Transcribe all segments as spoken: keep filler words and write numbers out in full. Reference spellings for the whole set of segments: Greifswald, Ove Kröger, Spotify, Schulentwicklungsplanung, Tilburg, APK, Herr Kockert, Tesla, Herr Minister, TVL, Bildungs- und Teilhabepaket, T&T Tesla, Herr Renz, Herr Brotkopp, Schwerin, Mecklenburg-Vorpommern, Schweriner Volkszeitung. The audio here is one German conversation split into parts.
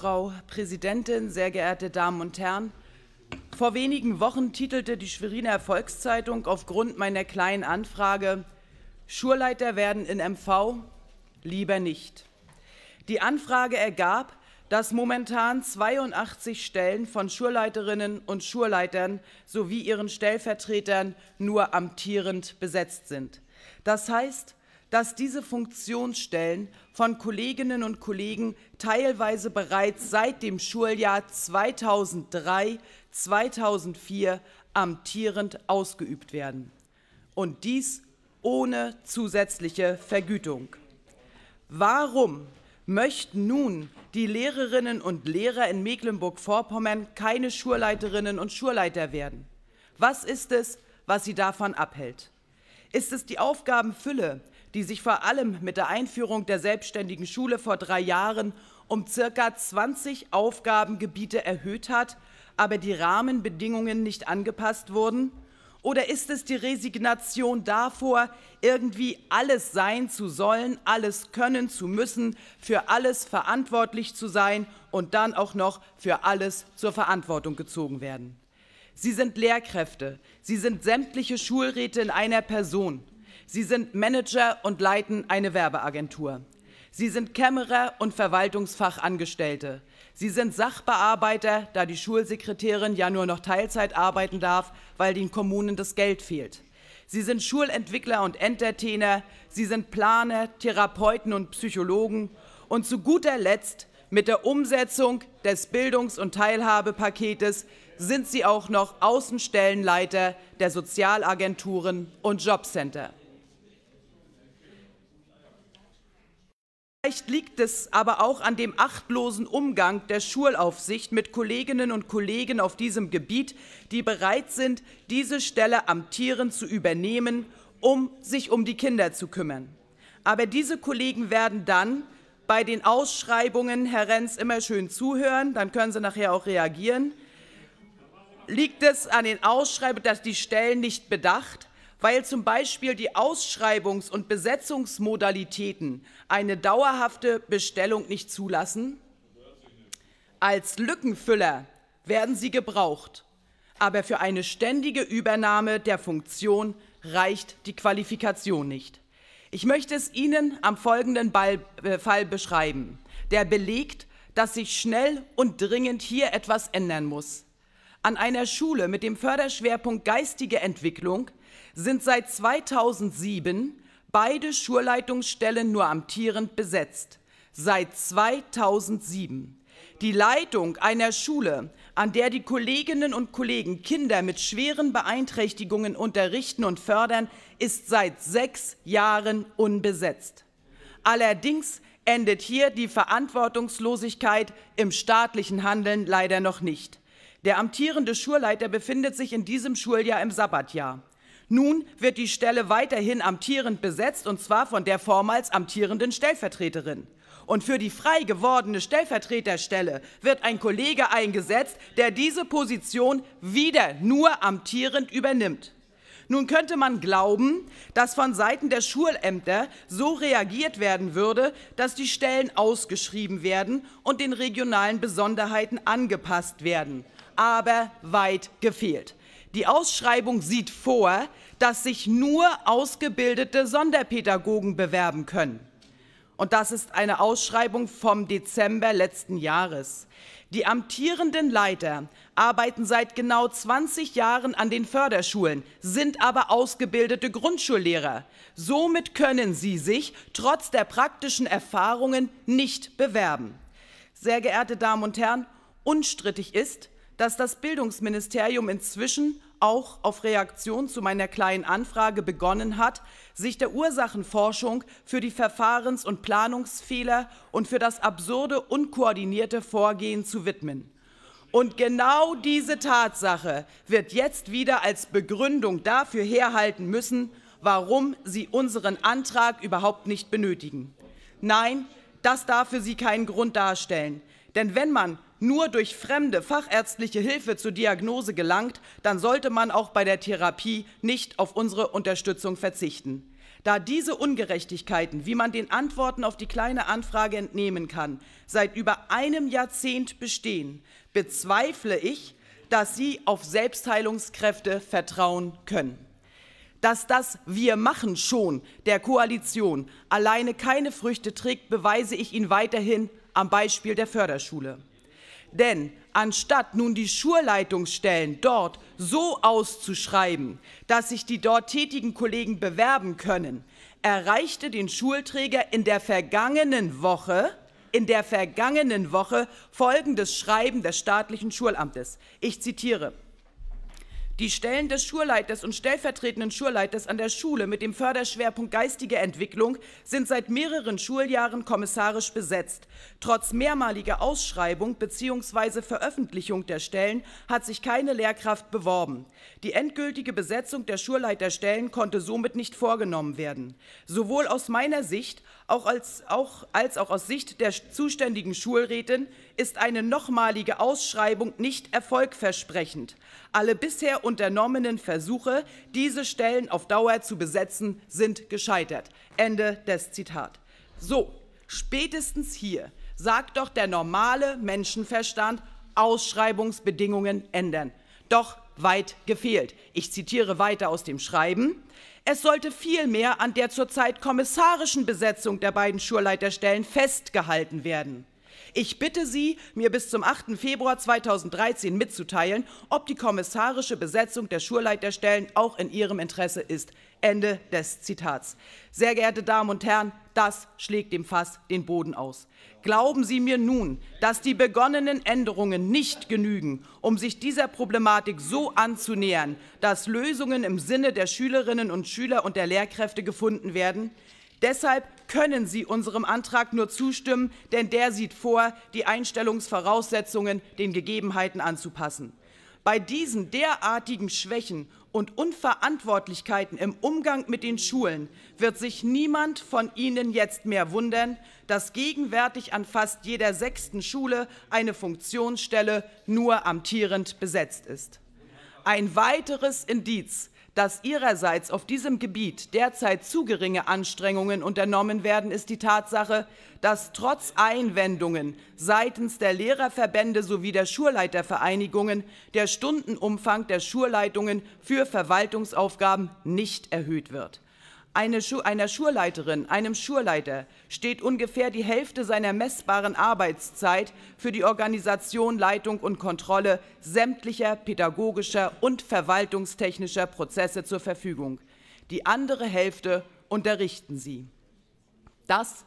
Frau Präsidentin, sehr geehrte Damen und Herren! Vor wenigen Wochen titelte die Schweriner Volkszeitung aufgrund meiner kleinen Anfrage „Schulleiter werden in M V lieber nicht". Die Anfrage ergab, dass momentan zweiundachtzig Stellen von Schulleiterinnen und Schulleitern sowie ihren Stellvertretern nur amtierend besetzt sind. Das heißt, dass diese Funktionsstellen von Kolleginnen und Kollegen teilweise bereits seit dem Schuljahr zweitausenddrei zweitausendvier amtierend ausgeübt werden. Und dies ohne zusätzliche Vergütung. Warum möchten nun die Lehrerinnen und Lehrer in Mecklenburg-Vorpommern keine Schulleiterinnen und Schulleiter werden? Was ist es, was sie davon abhält? Ist es die Aufgabenfülle, die sich vor allem mit der Einführung der selbstständigen Schule vor drei Jahren um circa zwanzig Aufgabengebiete erhöht hat, aber die Rahmenbedingungen nicht angepasst wurden? Oder ist es die Resignation davor, irgendwie alles sein zu sollen, alles können zu müssen, für alles verantwortlich zu sein und dann auch noch für alles zur Verantwortung gezogen werden? Sie sind Lehrkräfte, sie sind sämtliche Schulräte in einer Person, sie sind Manager und leiten eine Werbeagentur, sie sind Kämmerer und Verwaltungsfachangestellte, sie sind Sachbearbeiter, da die Schulsekretärin ja nur noch Teilzeit arbeiten darf, weil den Kommunen das Geld fehlt. Sie sind Schulentwickler und Entertainer, sie sind Planer, Therapeuten und Psychologen. Und zu guter Letzt, mit der Umsetzung des Bildungs- und Teilhabepaketes sind sie auch noch Außenstellenleiter der Sozialagenturen und Jobcenter. Vielleicht liegt es aber auch an dem achtlosen Umgang der Schulaufsicht mit Kolleginnen und Kollegen auf diesem Gebiet, die bereit sind, diese Stelle amtierend zu übernehmen, um sich um die Kinder zu kümmern. Aber diese Kollegen werden dann bei den Ausschreibungen, Herr Renz, immer schön zuhören, dann können Sie nachher auch reagieren. Liegt es an den Ausschreibungen, dass die Stellen nicht bedacht, weil zum Beispiel die Ausschreibungs- und Besetzungsmodalitäten eine dauerhafte Bestellung nicht zulassen? Als Lückenfüller werden sie gebraucht, aber für eine ständige Übernahme der Funktion reicht die Qualifikation nicht. Ich möchte es Ihnen am folgenden Fall beschreiben, der belegt, dass sich schnell und dringend hier etwas ändern muss. An einer Schule mit dem Förderschwerpunkt Geistige Entwicklung sind seit zweitausendsieben beide Schulleitungsstellen nur amtierend besetzt. Seit zweitausendsieben. Die Leitung einer Schule, an der die Kolleginnen und Kollegen Kinder mit schweren Beeinträchtigungen unterrichten und fördern, ist seit sechs Jahren unbesetzt. Allerdings endet hier die Verantwortungslosigkeit im staatlichen Handeln leider noch nicht. Der amtierende Schulleiter befindet sich in diesem Schuljahr im Sabbatjahr. Nun wird die Stelle weiterhin amtierend besetzt, und zwar von der vormals amtierenden Stellvertreterin. Und für die frei gewordene Stellvertreterstelle wird ein Kollege eingesetzt, der diese Position wieder nur amtierend übernimmt. Nun könnte man glauben, dass von Seiten der Schulämter so reagiert werden würde, dass die Stellen ausgeschrieben werden und den regionalen Besonderheiten angepasst werden. Aber weit gefehlt. Die Ausschreibung sieht vor, dass sich nur ausgebildete Sonderpädagogen bewerben können. Und das ist eine Ausschreibung vom Dezember letzten Jahres. Die amtierenden Leiter arbeiten seit genau zwanzig Jahren an den Förderschulen, sind aber ausgebildete Grundschullehrer. Somit können sie sich trotz der praktischen Erfahrungen nicht bewerben. Sehr geehrte Damen und Herren, unstrittig ist, dass das Bildungsministerium inzwischen auch auf Reaktion zu meiner Kleinen Anfrage begonnen hat, sich der Ursachenforschung für die Verfahrens- und Planungsfehler und für das absurde, unkoordinierte Vorgehen zu widmen. Und genau diese Tatsache wird jetzt wieder als Begründung dafür herhalten müssen, warum Sie unseren Antrag überhaupt nicht benötigen. Nein, das darf für Sie keinen Grund darstellen. Denn wenn man nur durch fremde fachärztliche Hilfe zur Diagnose gelangt, dann sollte man auch bei der Therapie nicht auf unsere Unterstützung verzichten. Da diese Ungerechtigkeiten, wie man den Antworten auf die Kleine Anfrage entnehmen kann, seit über einem Jahrzehnt bestehen, bezweifle ich, dass Sie auf Selbstheilungskräfte vertrauen können. Dass das Wir machen schon der Koalition alleine keine Früchte trägt, beweise ich Ihnen weiterhin am Beispiel der Förderschule. Denn anstatt nun die Schulleitungsstellen dort so auszuschreiben, dass sich die dort tätigen Kollegen bewerben können, erreichte den Schulträger in der vergangenen Woche, in der vergangenen Woche folgendes Schreiben des staatlichen Schulamtes. Ich zitiere: Die Stellen des Schulleiters und stellvertretenden Schulleiters an der Schule mit dem Förderschwerpunkt geistige Entwicklung sind seit mehreren Schuljahren kommissarisch besetzt. Trotz mehrmaliger Ausschreibung bzw. Veröffentlichung der Stellen hat sich keine Lehrkraft beworben. Die endgültige Besetzung der Schulleiterstellen konnte somit nicht vorgenommen werden. Sowohl aus meiner Sicht auch als, auch, als auch aus Sicht der zuständigen Schulrätin ist eine nochmalige Ausschreibung nicht erfolgversprechend. Alle bisher unternommenen Versuche, diese Stellen auf Dauer zu besetzen, sind gescheitert. Ende des Zitat. So, spätestens hier sagt doch der normale Menschenverstand, Ausschreibungsbedingungen ändern. Doch weit gefehlt. Ich zitiere weiter aus dem Schreiben. Es sollte vielmehr an der zurzeit kommissarischen Besetzung der beiden Schulleiterstellen festgehalten werden. Ich bitte Sie, mir bis zum achten Februar zweitausenddreizehn mitzuteilen, ob die kommissarische Besetzung der Schulleiterstellen auch in Ihrem Interesse ist. Ende des Zitats. Sehr geehrte Damen und Herren, das schlägt dem Fass den Boden aus. Glauben Sie mir nun, dass die begonnenen Änderungen nicht genügen, um sich dieser Problematik so anzunähern, dass Lösungen im Sinne der Schülerinnen und Schüler und der Lehrkräfte gefunden werden? Deshalb können Sie unserem Antrag nur zustimmen, denn der sieht vor, die Einstellungsvoraussetzungen den Gegebenheiten anzupassen. Bei diesen derartigen Schwächen und Unverantwortlichkeiten im Umgang mit den Schulen wird sich niemand von Ihnen jetzt mehr wundern, dass gegenwärtig an fast jeder sechsten Schule eine Funktionsstelle nur amtierend besetzt ist. Ein weiteres Indiz, dass ihrerseits auf diesem Gebiet derzeit zu geringe Anstrengungen unternommen werden, ist die Tatsache, dass trotz Einwendungen seitens der Lehrerverbände sowie der Schulleitervereinigungen der Stundenumfang der Schulleitungen für Verwaltungsaufgaben nicht erhöht wird. Eine Schu- einer Schulleiterin, einem Schulleiter steht ungefähr die Hälfte seiner messbaren Arbeitszeit für die Organisation, Leitung und Kontrolle sämtlicher pädagogischer und verwaltungstechnischer Prozesse zur Verfügung. Die andere Hälfte unterrichten sie. Das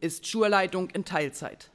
ist Schulleitung in Teilzeit.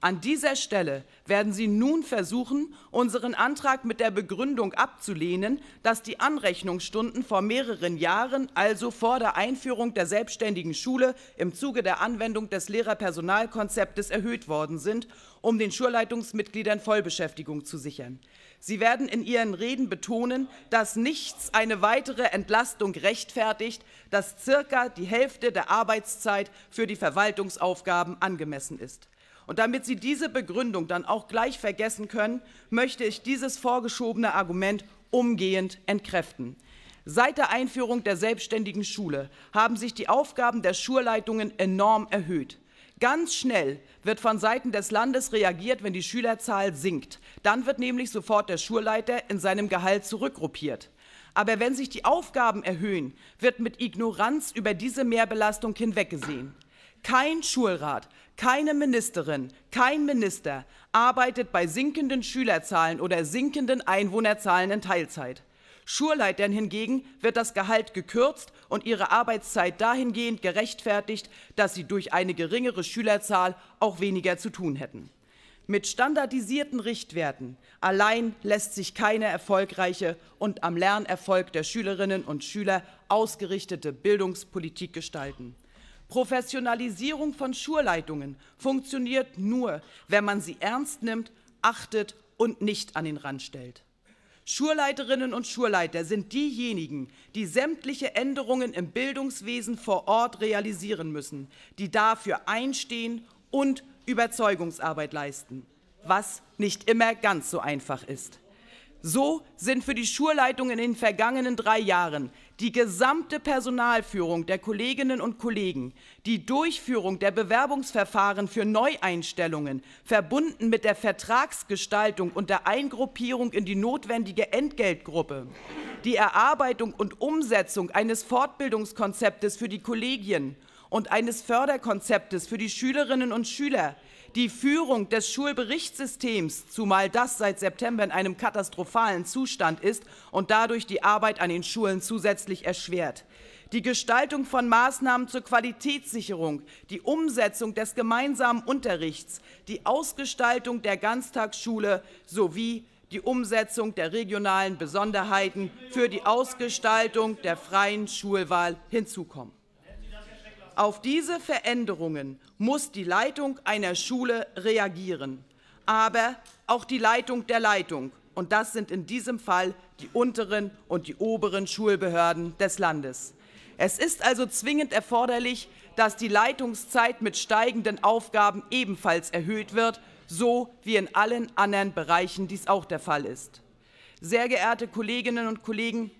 An dieser Stelle werden Sie nun versuchen, unseren Antrag mit der Begründung abzulehnen, dass die Anrechnungsstunden vor mehreren Jahren, also vor der Einführung der selbstständigen Schule, im Zuge der Anwendung des Lehrerpersonalkonzeptes erhöht worden sind, um den Schulleitungsmitgliedern Vollbeschäftigung zu sichern. Sie werden in Ihren Reden betonen, dass nichts eine weitere Entlastung rechtfertigt, dass circa die Hälfte der Arbeitszeit für die Verwaltungsaufgaben angemessen ist. Und damit Sie diese Begründung dann auch gleich vergessen können, möchte ich dieses vorgeschobene Argument umgehend entkräften. Seit der Einführung der selbstständigen Schule haben sich die Aufgaben der Schulleitungen enorm erhöht. Ganz schnell wird von Seiten des Landes reagiert, wenn die Schülerzahl sinkt. Dann wird nämlich sofort der Schulleiter in seinem Gehalt zurückgruppiert. Aber wenn sich die Aufgaben erhöhen, wird mit Ignoranz über diese Mehrbelastung hinweggesehen. Kein Schulrat, keine Ministerin, kein Minister arbeitet bei sinkenden Schülerzahlen oder sinkenden Einwohnerzahlen in Teilzeit. Schulleitern hingegen wird das Gehalt gekürzt und ihre Arbeitszeit dahingehend gerechtfertigt, dass sie durch eine geringere Schülerzahl auch weniger zu tun hätten. Mit standardisierten Richtwerten allein lässt sich keine erfolgreiche und am Lernerfolg der Schülerinnen und Schüler ausgerichtete Bildungspolitik gestalten. Professionalisierung von Schulleitungen funktioniert nur, wenn man sie ernst nimmt, achtet und nicht an den Rand stellt. Schulleiterinnen und Schulleiter sind diejenigen, die sämtliche Änderungen im Bildungswesen vor Ort realisieren müssen, die dafür einstehen und Überzeugungsarbeit leisten, was nicht immer ganz so einfach ist. So sind für die Schulleitung in den vergangenen drei Jahren die gesamte Personalführung der Kolleginnen und Kollegen, die Durchführung der Bewerbungsverfahren für Neueinstellungen, verbunden mit der Vertragsgestaltung und der Eingruppierung in die notwendige Entgeltgruppe, die Erarbeitung und Umsetzung eines Fortbildungskonzeptes für die Kollegien und eines Förderkonzeptes für die Schülerinnen und Schüler, die Führung des Schulberichtssystems, zumal das seit September in einem katastrophalen Zustand ist und dadurch die Arbeit an den Schulen zusätzlich erschwert. Die Gestaltung von Maßnahmen zur Qualitätssicherung, die Umsetzung des gemeinsamen Unterrichts, die Ausgestaltung der Ganztagsschule sowie die Umsetzung der regionalen Besonderheiten für die Ausgestaltung der freien Schulwahl hinzukommen. Auf diese Veränderungen muss die Leitung einer Schule reagieren, aber auch die Leitung der Leitung. Und das sind in diesem Fall die unteren und die oberen Schulbehörden des Landes. Es ist also zwingend erforderlich, dass die Leitungszeit mit steigenden Aufgaben ebenfalls erhöht wird, so wie in allen anderen Bereichen dies auch der Fall ist. Sehr geehrte Kolleginnen und Kollegen,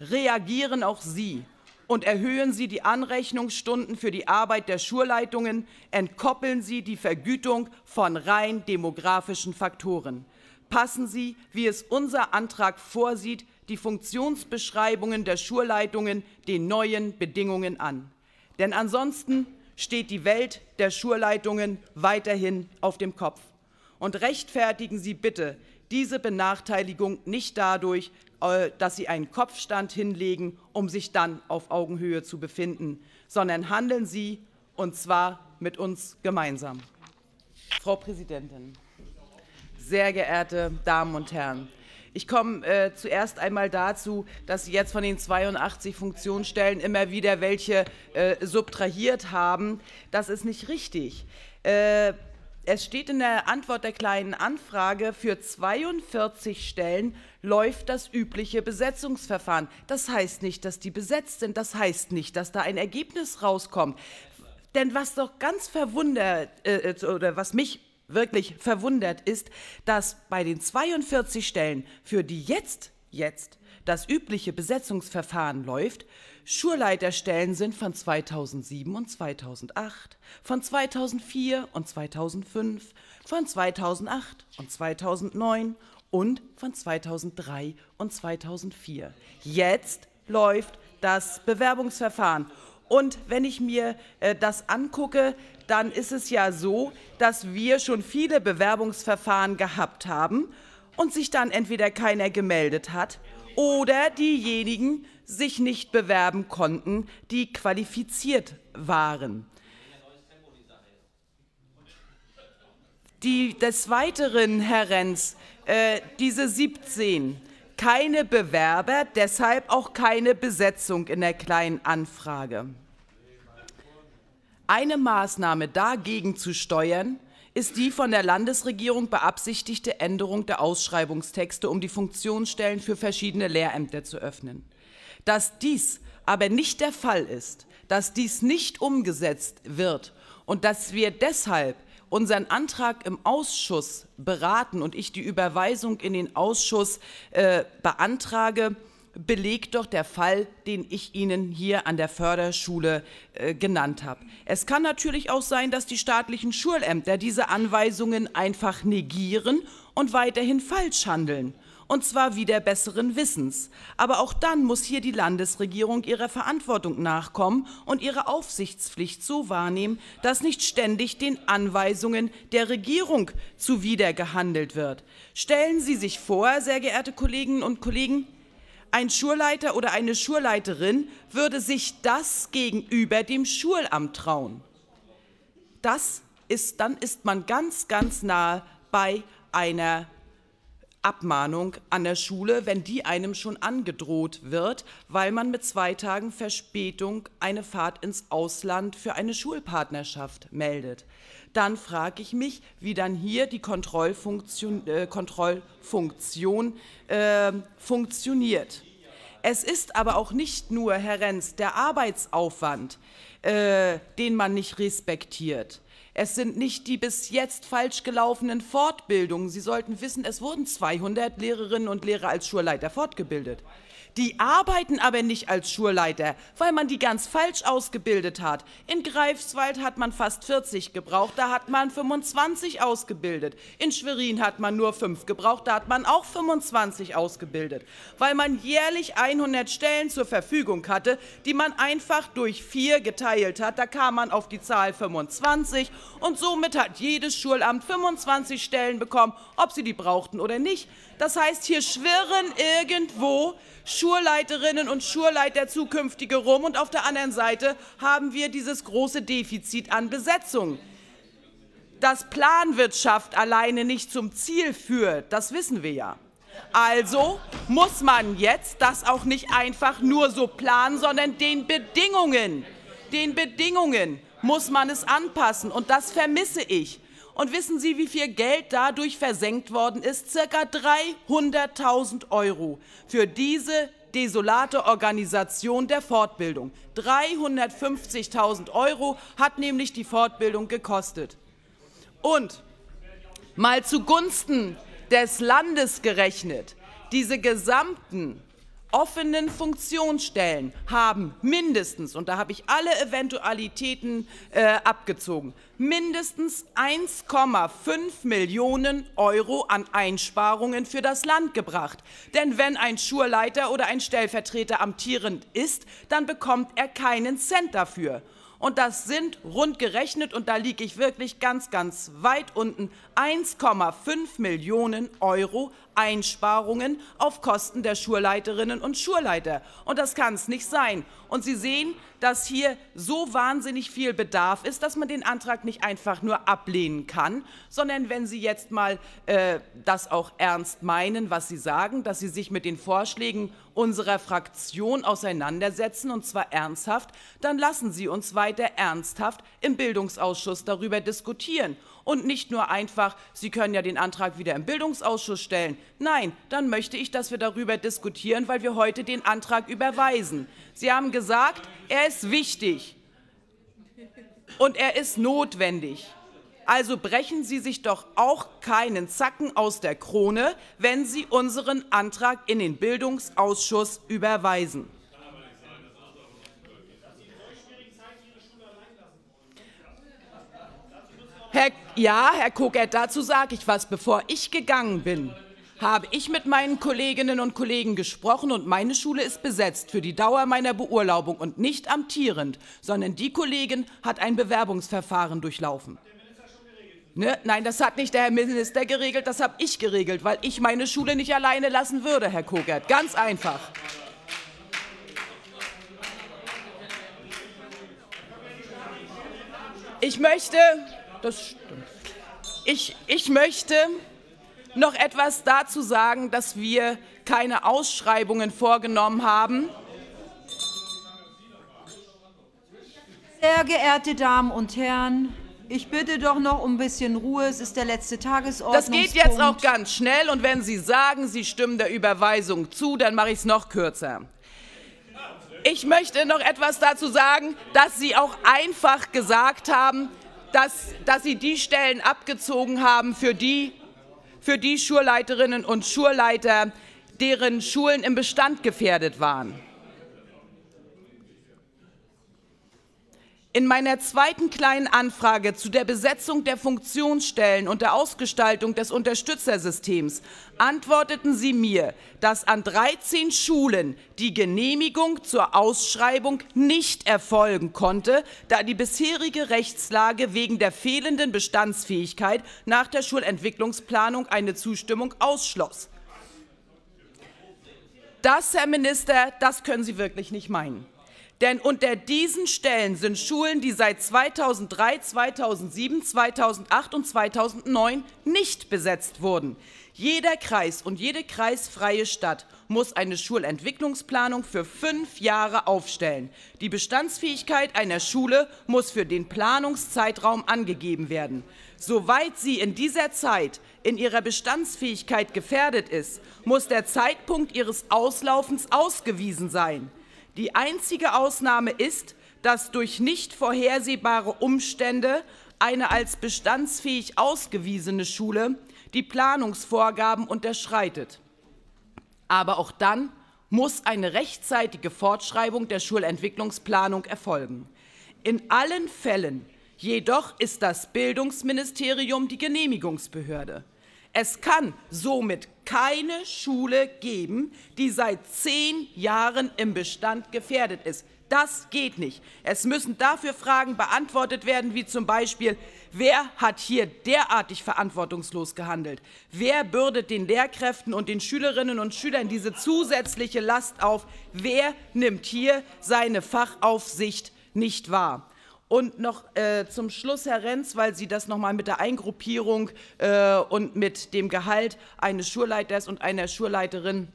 reagieren auch Sie und erhöhen Sie die Anrechnungsstunden für die Arbeit der Schulleitungen, entkoppeln Sie die Vergütung von rein demografischen Faktoren. Passen Sie, wie es unser Antrag vorsieht, die Funktionsbeschreibungen der Schulleitungen den neuen Bedingungen an. Denn ansonsten steht die Welt der Schulleitungen weiterhin auf dem Kopf. Und rechtfertigen Sie bitte diese Benachteiligung nicht dadurch, dass Sie einen Kopfstand hinlegen, um sich dann auf Augenhöhe zu befinden, sondern handeln Sie, und zwar mit uns gemeinsam. Frau Präsidentin, sehr geehrte Damen und Herren, ich komme äh, zuerst einmal dazu, dass Sie jetzt von den zweiundachtzig Funktionsstellen immer wieder welche äh, subtrahiert haben. Das ist nicht richtig. Äh, Es steht in der Antwort der Kleinen Anfrage, für zweiundvierzig Stellen läuft das übliche Besetzungsverfahren. Das heißt nicht, dass die besetzt sind. Das heißt nicht, dass da ein Ergebnis rauskommt. Denn was doch ganz verwundert, äh, oder was mich wirklich verwundert, ist, dass bei den zweiundvierzig Stellen, für die jetzt, jetzt das übliche Besetzungsverfahren läuft, Schulleiterstellen sind von zweitausendsieben und zweitausendacht, von zweitausendvier und zweitausendfünf, von zweitausendacht und zweitausendneun und von zweitausenddrei und zweitausendvier. Jetzt läuft das Bewerbungsverfahren. Und wenn ich mir äh, das angucke, dann ist es ja so, dass wir schon viele Bewerbungsverfahren gehabt haben und sich dann entweder keiner gemeldet hat oder diejenigen sich nicht bewerben konnten, die qualifiziert waren. Die, des Weiteren, Herr Renz, äh, diese siebzehn, keine Bewerber, deshalb auch keine Besetzung in der Kleinen Anfrage. Eine Maßnahme dagegen zu steuern, ist die von der Landesregierung beabsichtigte Änderung der Ausschreibungstexte, um die Funktionsstellen für verschiedene Lehrämter zu öffnen. Dass dies aber nicht der Fall ist, dass dies nicht umgesetzt wird und dass wir deshalb unseren Antrag im Ausschuss beraten und ich die Überweisung in den Ausschuss äh, beantrage, belegt doch der Fall, den ich Ihnen hier an der Förderschule äh, genannt habe. Es kann natürlich auch sein, dass die staatlichen Schulämter diese Anweisungen einfach negieren und weiterhin falsch handeln. Und zwar wieder besseren Wissens. Aber auch dann muss hier die Landesregierung ihrer Verantwortung nachkommen und ihre Aufsichtspflicht so wahrnehmen, dass nicht ständig den Anweisungen der Regierung zuwider gehandelt wird. Stellen Sie sich vor, sehr geehrte Kolleginnen und Kollegen, ein Schulleiter oder eine Schulleiterin würde sich das gegenüber dem Schulamt trauen. Das ist, dann ist man ganz, ganz nah bei einer Abmahnung an der Schule, wenn die einem schon angedroht wird, weil man mit zwei Tagen Verspätung eine Fahrt ins Ausland für eine Schulpartnerschaft meldet. Dann frage ich mich, wie dann hier die Kontrollfunktion, äh, Kontrollfunktion äh, funktioniert. Es ist aber auch nicht nur, Herr Renz, der Arbeitsaufwand, äh, den man nicht respektiert. Es sind nicht die bis jetzt falsch gelaufenen Fortbildungen. Sie sollten wissen, es wurden zweihundert Lehrerinnen und Lehrer als Schulleiter fortgebildet. Die arbeiten aber nicht als Schulleiter, weil man die ganz falsch ausgebildet hat. In Greifswald hat man fast vierzig gebraucht, da hat man fünfundzwanzig ausgebildet. In Schwerin hat man nur fünf gebraucht, da hat man auch fünfundzwanzig ausgebildet. Weil man jährlich hundert Stellen zur Verfügung hatte, die man einfach durch vier geteilt hat. Da kam man auf die Zahl fünfundzwanzig und somit hat jedes Schulamt fünfundzwanzig Stellen bekommen, ob sie die brauchten oder nicht. Das heißt, hier schwirren irgendwo Schulleiterinnen und Schulleiter zukünftige rum und auf der anderen Seite haben wir dieses große Defizit an Besetzung. Dass Planwirtschaft alleine nicht zum Ziel führt, das wissen wir ja. Also muss man jetzt das auch nicht einfach nur so planen, sondern den Bedingungen, den Bedingungen muss man es anpassen und das vermisse ich. Und wissen Sie, wie viel Geld dadurch versenkt worden ist? Circa dreihunderttausend Euro für diese desolate Organisation der Fortbildung. dreihundertfünfzigtausend Euro hat nämlich die Fortbildung gekostet. Und mal zugunsten des Landes gerechnet, diese gesamten offenen Funktionsstellen haben mindestens, und da habe ich alle Eventualitäten äh, abgezogen, mindestens eins Komma fünf Millionen Euro an Einsparungen für das Land gebracht. Denn wenn ein Schulleiter oder ein Stellvertreter amtierend ist, dann bekommt er keinen Cent dafür. Und das sind rund gerechnet, und da liege ich wirklich ganz, ganz weit unten, eins Komma fünf Millionen Euro Einsparungen auf Kosten der Schulleiterinnen und Schulleiter. Und das kann es nicht sein. Und Sie sehen, dass hier so wahnsinnig viel Bedarf ist, dass man den Antrag nicht einfach nur ablehnen kann, sondern wenn Sie jetzt mal äh, das auch ernst meinen, was Sie sagen, dass Sie sich mit den Vorschlägen unserer Fraktion auseinandersetzen, und zwar ernsthaft, dann lassen Sie uns weiter ernsthaft im Bildungsausschuss darüber diskutieren. Und nicht nur einfach, Sie können ja den Antrag wieder im Bildungsausschuss stellen. Nein, dann möchte ich, dass wir darüber diskutieren, weil wir heute den Antrag überweisen. Sie haben gesagt, er ist wichtig und er ist notwendig. Also brechen Sie sich doch auch keinen Zacken aus der Krone, wenn Sie unseren Antrag in den Bildungsausschuss überweisen. Herr, ja, Herr Kockert, dazu sage ich was. Bevor ich gegangen bin, habe ich mit meinen Kolleginnen und Kollegen gesprochen und meine Schule ist besetzt für die Dauer meiner Beurlaubung und nicht amtierend, sondern die Kollegin hat ein Bewerbungsverfahren durchlaufen. Ne? Nein, das hat nicht der Herr Minister geregelt, das habe ich geregelt, weil ich meine Schule nicht alleine lassen würde, Herr Kockert. Ganz einfach. Ich möchte... Das stimmt. Ich, ich möchte noch etwas dazu sagen, dass wir keine Ausschreibungen vorgenommen haben. Sehr geehrte Damen und Herren, ich bitte doch noch um ein bisschen Ruhe. Es ist der letzte Tagesordnungspunkt. Das geht jetzt auch ganz schnell. Und wenn Sie sagen, Sie stimmen der Überweisung zu, dann mache ich es noch kürzer. Ich möchte noch etwas dazu sagen, dass Sie auch einfach gesagt haben, Dass, dass Sie die Stellen abgezogen haben für die, für die Schulleiterinnen und Schulleiter, deren Schulen im Bestand gefährdet waren. In meiner zweiten Kleinen Anfrage zu der Besetzung der Funktionsstellen und der Ausgestaltung des Unterstützersystems antworteten Sie mir, dass an dreizehn Schulen die Genehmigung zur Ausschreibung nicht erfolgen konnte, da die bisherige Rechtslage wegen der fehlenden Bestandsfähigkeit nach der Schulentwicklungsplanung eine Zustimmung ausschloss. Das, Herr Minister, das können Sie wirklich nicht meinen. Denn unter diesen Stellen sind Schulen, die seit zweitausenddrei, zweitausendsieben, zweitausendacht und zweitausendneun nicht besetzt wurden. Jeder Kreis und jede kreisfreie Stadt muss eine Schulentwicklungsplanung für fünf Jahre aufstellen. Die Bestandsfähigkeit einer Schule muss für den Planungszeitraum angegeben werden. Soweit sie in dieser Zeit in ihrer Bestandsfähigkeit gefährdet ist, muss der Zeitpunkt ihres Auslaufens ausgewiesen sein. Die einzige Ausnahme ist, dass durch nicht vorhersehbare Umstände eine als bestandsfähig ausgewiesene Schule die Planungsvorgaben unterschreitet. Aber auch dann muss eine rechtzeitige Fortschreibung der Schulentwicklungsplanung erfolgen. In allen Fällen jedoch ist das Bildungsministerium die Genehmigungsbehörde. Es kann somit keine Schule geben, die seit zehn Jahren im Bestand gefährdet ist. Das geht nicht. Es müssen dafür Fragen beantwortet werden, wie zum Beispiel, wer hat hier derartig verantwortungslos gehandelt? Wer bürdet den Lehrkräften und den Schülerinnen und Schülern diese zusätzliche Last auf? Wer nimmt hier seine Fachaufsicht nicht wahr? Und noch äh, zum Schluss, Herr Renz, weil Sie das nochmal mit der Eingruppierung äh, und mit dem Gehalt eines Schulleiters und einer Schulleiterin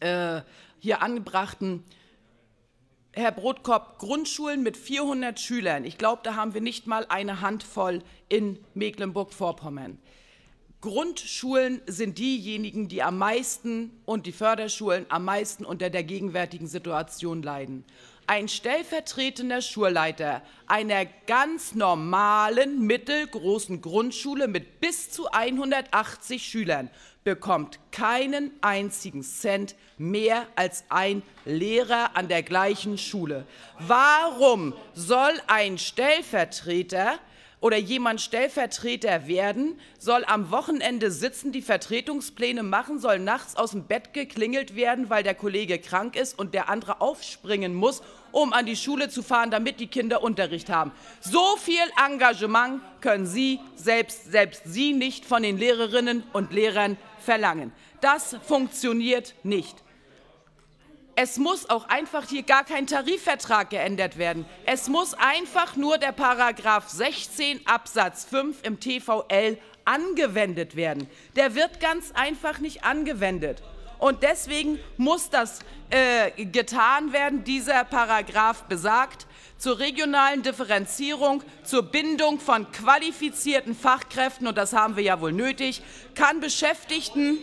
äh, hier angebrachten. Herr Brotkopp, Grundschulen mit vierhundert Schülern, ich glaube, da haben wir nicht mal eine Handvoll in Mecklenburg-Vorpommern. Grundschulen sind diejenigen, die am meisten und die Förderschulen am meisten unter der gegenwärtigen Situation leiden. Ein stellvertretender Schulleiter einer ganz normalen, mittelgroßen Grundschule mit bis zu hundertachtzig Schülern bekommt keinen einzigen Cent mehr als ein Lehrer an der gleichen Schule. Warum soll ein Stellvertreter oder jemand Stellvertreter werden, soll am Wochenende sitzen, die Vertretungspläne machen, soll nachts aus dem Bett geklingelt werden, weil der Kollege krank ist und der andere aufspringen muss, um an die Schule zu fahren, damit die Kinder Unterricht haben. So viel Engagement können Sie, selbst, selbst Sie nicht von den Lehrerinnen und Lehrern verlangen. Das funktioniert nicht. Es muss auch einfach hier gar kein Tarifvertrag geändert werden. Es muss einfach nur der Paragraph sechzehn Absatz fünf im T V L angewendet werden. Der wird ganz einfach nicht angewendet. Und deswegen muss das äh, getan werden. Dieser Paragraph besagt, zur regionalen Differenzierung, zur Bindung von qualifizierten Fachkräften, und das haben wir ja wohl nötig, kann Beschäftigten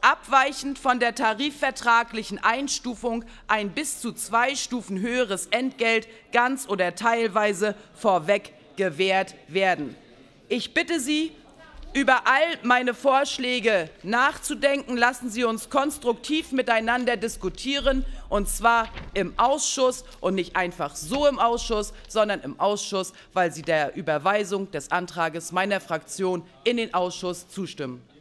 abweichend von der tarifvertraglichen Einstufung ein bis zu zwei Stufen höheres Entgelt ganz oder teilweise vorweg gewährt werden. Ich bitte Sie, über all meine Vorschläge nachzudenken. Lassen Sie uns konstruktiv miteinander diskutieren, und zwar im Ausschuss und nicht einfach so im Ausschuss, sondern im Ausschuss, weil Sie der Überweisung des Antrages meiner Fraktion in den Ausschuss zustimmen.